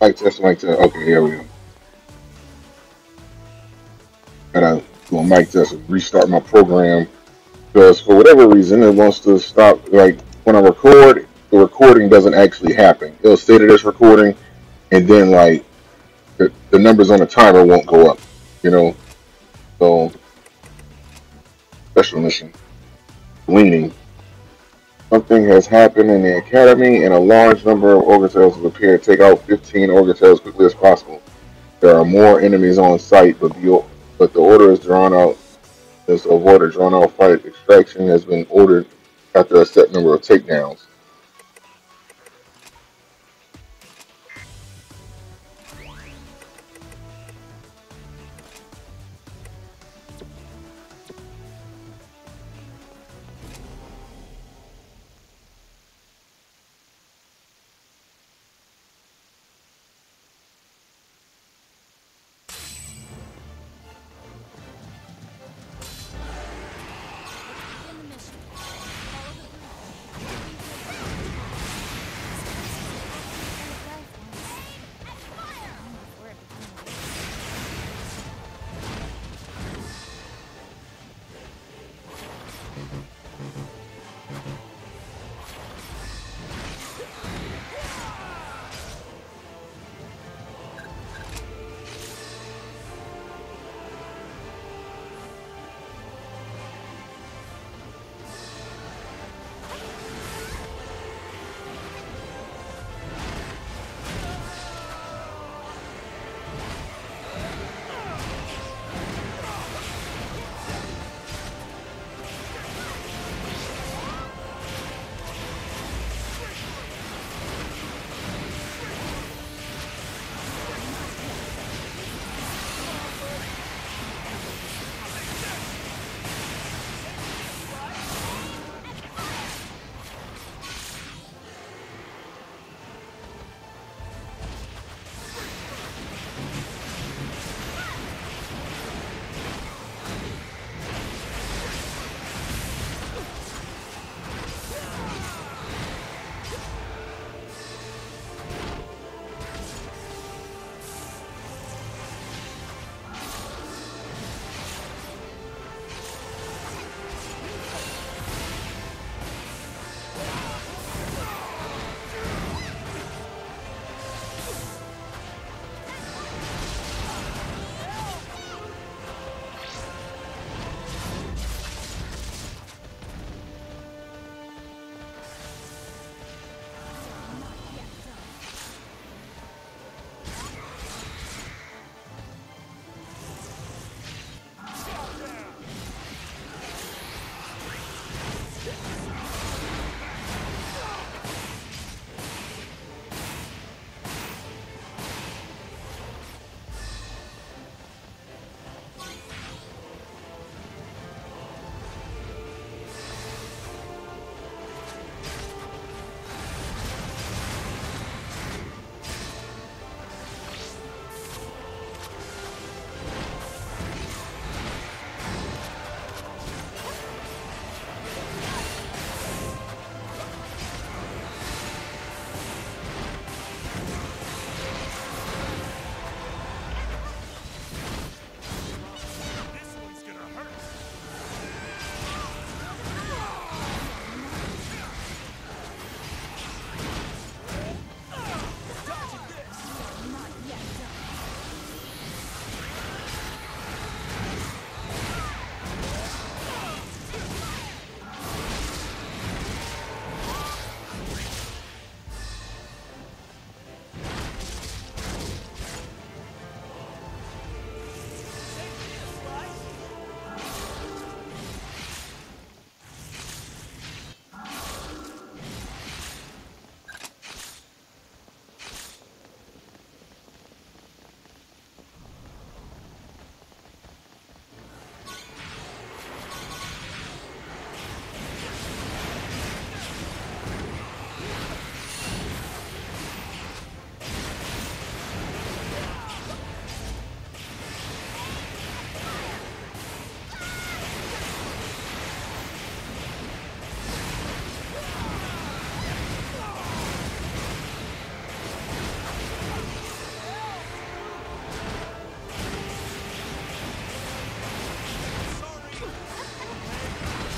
Mic test. Okay, here we go. Gotta do a mic test and restart my program because for whatever reason it wants to stop. Like when I record, the recording doesn't actually happen. It'll say that it's recording, and then like the numbers on the timer won't go up. You know, so special mission. Leaning. Something has happened in the academy, and a large number of Orgatails have appeared. Take out 15 Orgatails quickly as possible. There are more enemies on site, but the order is drawn out. This avoid a drawn out fight. Extraction has been ordered after a set number of takedowns.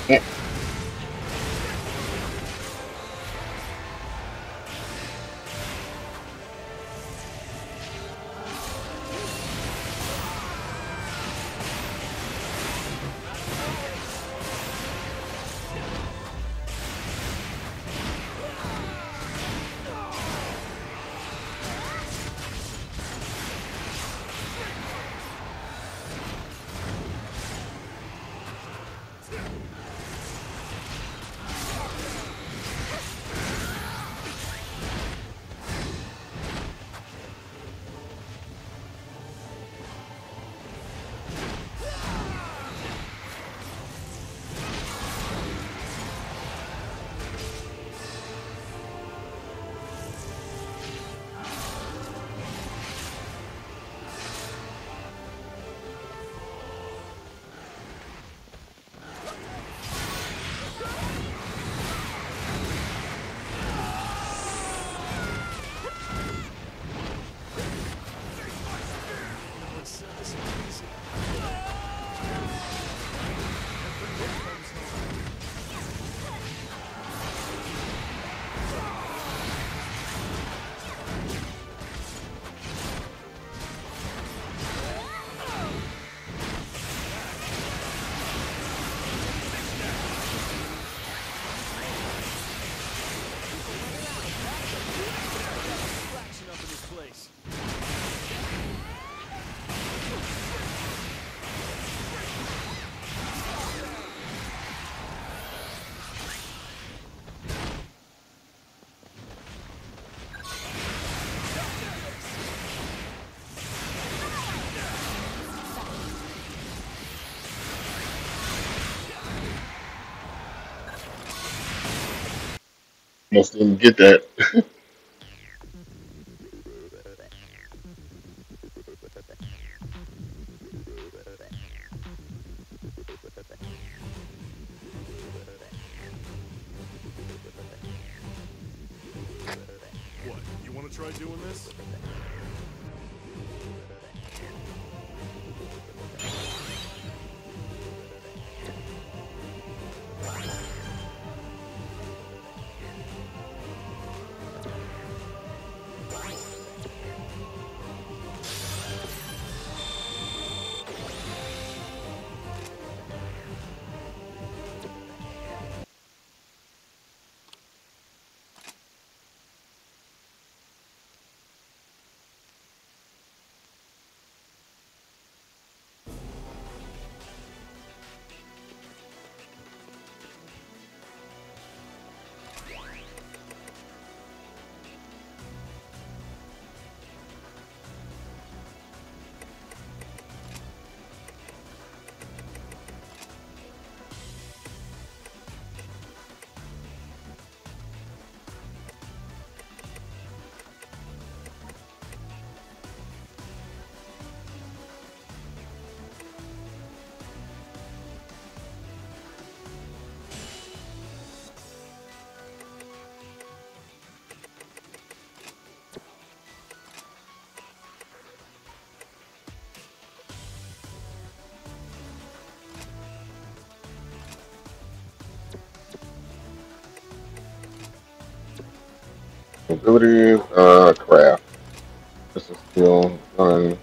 Yeah. Almost didn't get that. What? You want to try doing this? Abilities, craft. This is still done.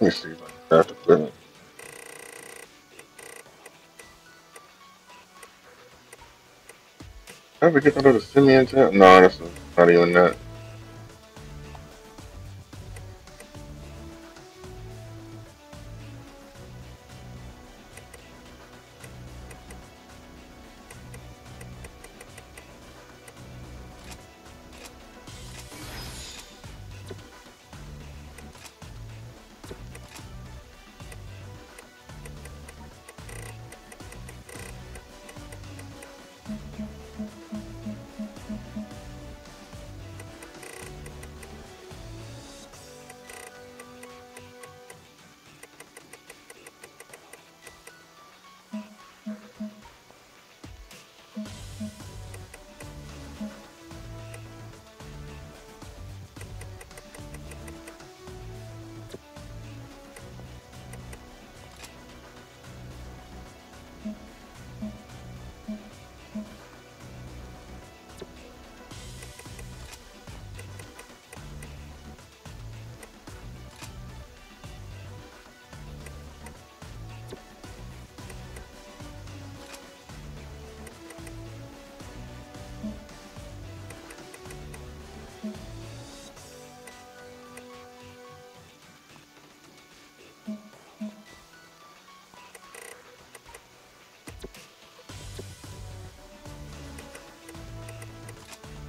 Let me see if I can craft equipment. Did I ever get rid of the Simeon tab? No, that's not even that.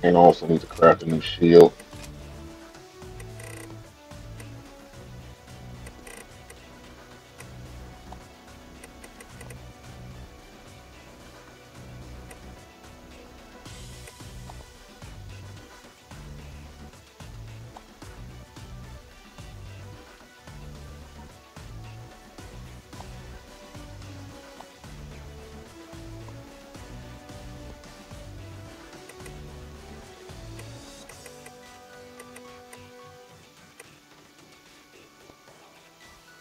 And also need to craft a new shield.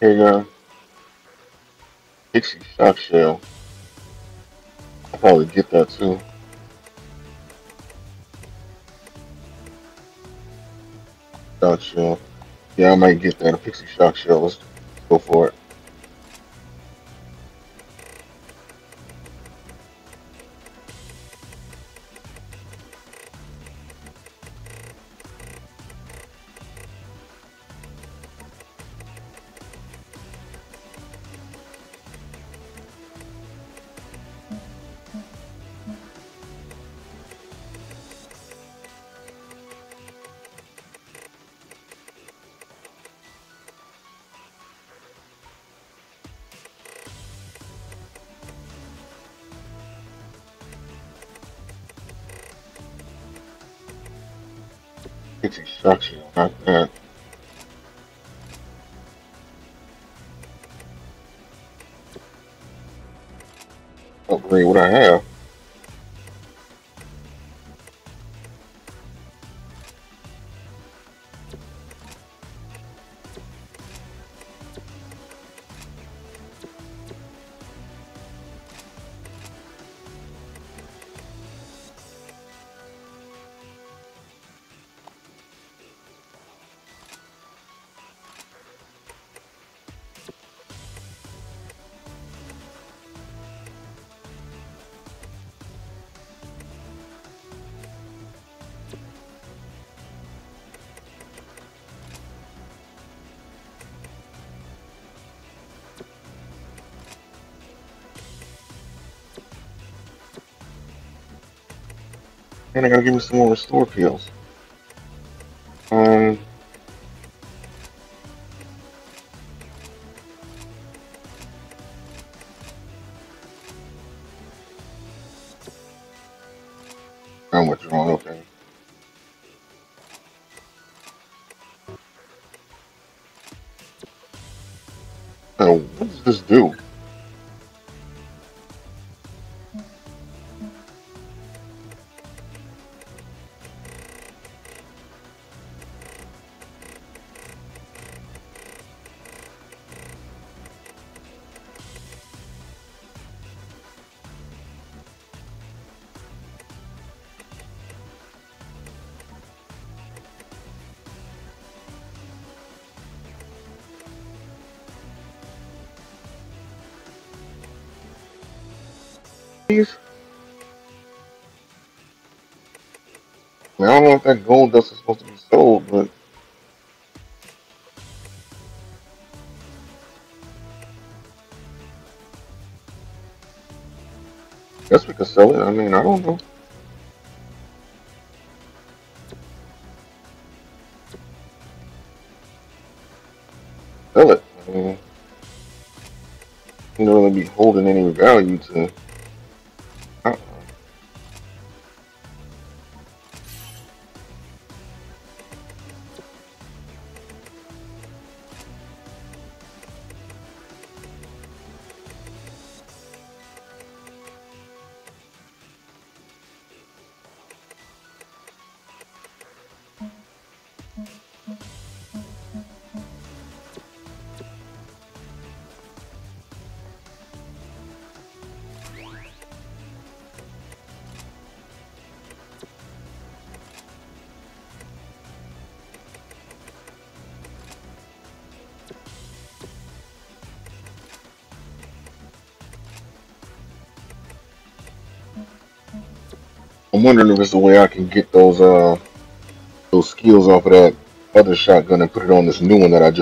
Here you go. Pixie Shock Shell. I'll probably get that too. Shock Shell. Yeah, I might get that. A Pixie Shock Shell. Let's go for it. Pixie Shock Shell, not bad. Upgrade what I have. And I gotta give me some more restore pills. I'm withdrawing, okay. So what does this do? Please. I mean, I don't know if that gold dust is supposed to be sold, but I guess we could sell it. I mean, I don't know. Sell it. I mean, you don't really be holding any value to. I'm wondering if there's a way I can get those skills off of that other shotgun and put it on this new one that I just